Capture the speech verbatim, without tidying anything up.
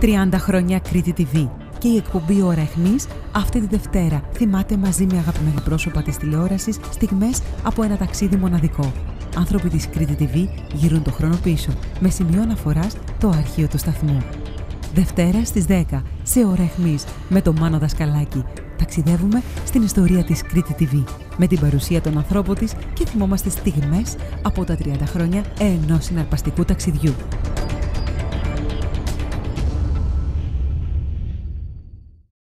τριάντα χρόνια Κρήτη τι βι και η εκπομπή Ώρα Αιχμής αυτή τη Δευτέρα θυμάται μαζί με αγαπημένα πρόσωπα της τηλεόρασης στιγμές από ένα ταξίδι μοναδικό. Άνθρωποι της Κρήτη τι βι γυρούν το χρόνο πίσω, με σημείο αναφοράς το αρχείο του σταθμού. Δευτέρα στις δέκα σε Ώρα Αιχμής με τον Μάνο Δασκαλάκη. Ταξιδεύουμε στην ιστορία της Κρήτη τι βι με την παρουσία των ανθρώπων της και θυμόμαστε στιγμές από τα τριάντα χρόνια ενός συναρπαστικού ταξιδιού.